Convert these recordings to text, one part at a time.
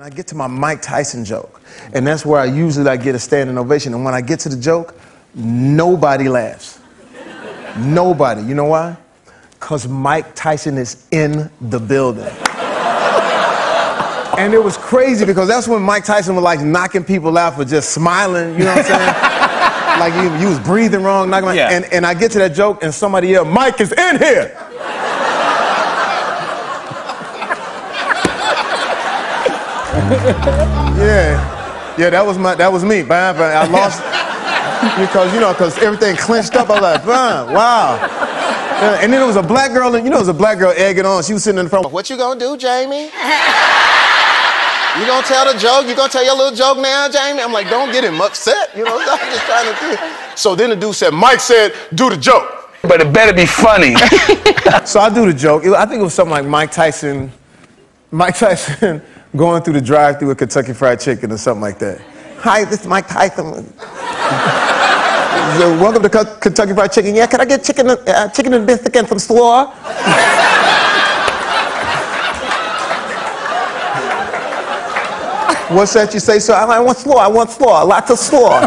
And I get to my Mike Tyson joke, and that's where I usually get a standing ovation. And when I get to the joke, nobody laughs. Nobody. You know why? Because Mike Tyson is in the building. And it was crazy because that's when Mike Tyson was like knocking people out for just smiling, you know what I'm saying? Like you was breathing wrong, knocking yeah. And I get to that joke and somebody yelled, "Mike is in here!" Yeah, yeah, that was me. I lost because everything clenched up. I was like, wow. And then it was a black girl, and it was a black girl egging on. She was sitting in the front. "What you gonna do, Jamie? You gonna tell the joke? You gonna tell your little joke now, Jamie?" I'm like, "Don't get him upset, I'm just trying to do." So then the dude said, "Mike said, do the joke, but it better be funny." So I do the joke. I think it was something like Mike Tyson. Going through the drive-thru at Kentucky Fried Chicken or something like that. "Hi, this is Mike Tyson. Welcome to Kentucky Fried Chicken. Yeah, can I get chicken and biscuit and some slaw?" "What's that you say, sir?" "I want slaw, lots of slaw."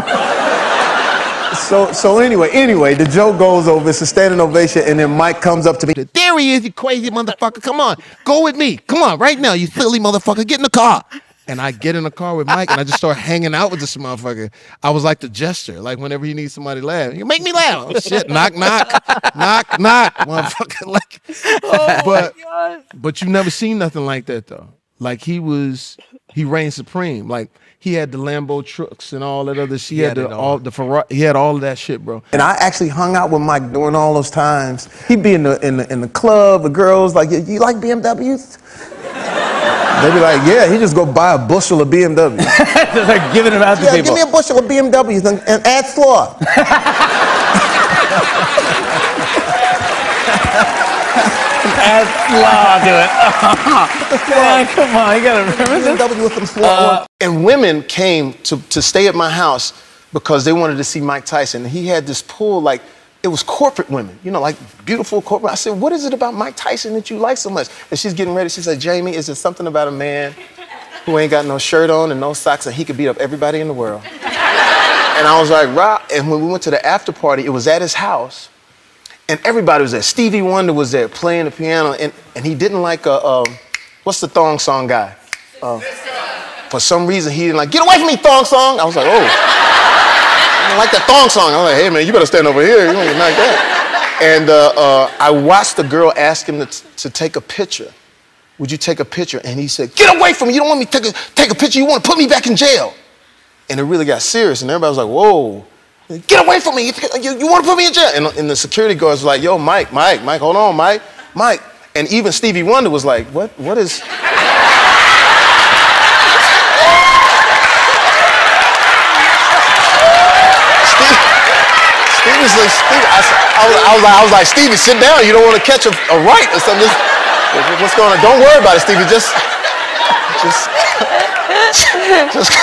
So anyway, the joke goes over, it's a standing ovation, and then Mike comes up to me. "There he is, you crazy motherfucker. Come on, go with me. Come on, right now, you silly motherfucker. Get in the car." And I get in the car with Mike, and I just start hanging out with this motherfucker. I was like the jester, like whenever he needs somebody to laugh. "You make me laugh." "Oh, shit, knock, knock, knock, knock." Motherfucker, like, oh, but you never seen nothing like that, though. Like he reigned supreme. Like he had the Lambo trucks and all that other shit. He had the Ferrari. He had all of that shit, bro. And I actually hung out with Mike during all those times. He'd be in the club. The girls like, "You like BMWs?" They'd be like, "Yeah." He just go buy a bushel of BMWs. They're like giving him out to people. "Give me a bushel of BMWs and add floor." Come on, you gotta remember this. And women came to stay at my house because they wanted to see Mike Tyson. He had this pool, like, it was corporate women, like beautiful corporate. I said, "What is it about Mike Tyson that you like so much?" And she's getting ready. She said, "Jamie, is there something about a man who ain't got no shirt on and no socks and he could beat up everybody in the world?" And I was like, "Wow." And when we went to the after party, it was at his house. And everybody was there. Stevie Wonder was there playing the piano, and he didn't like what's the thong song guy? For some reason, he didn't like, "Get away from me, thong song." I was like, "Oh, I don't like that thong song." I was like, "Hey, man, you better stand over here. You don't like that." And I watched the girl ask him to take a picture. "Would you take a picture?" And he said, "Get away from me. You don't want me to take a picture. You want to put me back in jail." And it really got serious, and everybody was like, "Whoa. Get away from me, you want to put me in jail." And the security guards were like, "Yo, Mike, hold on, Mike. And even Stevie Wonder was like, what is? Stevie's like, I was like, "Stevie, sit down. You don't want to catch a right or something. What's going on? Don't worry about it, Stevie. Just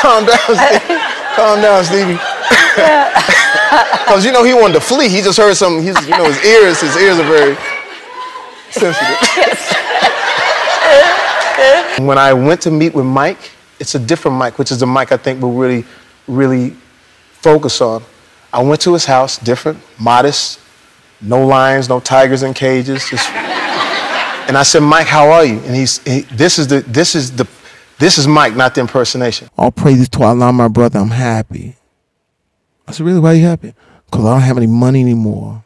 calm down, Stevie. Calm down, Stevie." Because he wanted to flee. He just heard something. He's, his ears are very sensitive. Yes. When I went to meet with Mike, it's a different Mike, which is the Mike I think we'll really, really focus on. I went to his house, different, modest, no lions, no tigers in cages. And I said, "Mike, how are you?" And this is Mike, not the impersonation. "All praises to Allah, my brother. I'm happy." I said, "Really, why are you happy?" "Because I don't have any money anymore."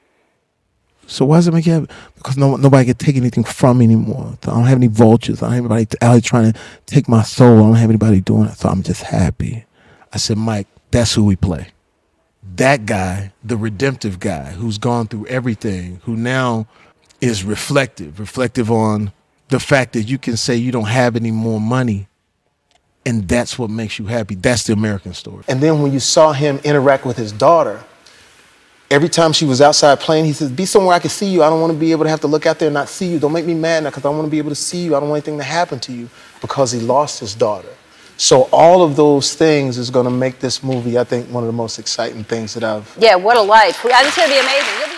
"So why does it make you happy?" "Because nobody can take anything from me anymore. So I don't have any vultures. I don't have anybody out here trying to take my soul. I don't have anybody doing it. So I'm just happy." I said, "Mike, that's who we play. That guy, the redemptive guy, who's gone through everything, who now is reflective on the fact that you can say you don't have any more money. And that's what makes you happy. That's the American story." And then when you saw him interact with his daughter, every time she was outside playing, he says, "Be somewhere I can see you. I don't want to be able to have to look out there and not see you. Don't make me mad now because I want to be able to see you. I don't want anything to happen to you," because he lost his daughter. So all of those things is going to make this movie, I think, one of the most exciting things that I've... Yeah, what a life. This is going to be amazing.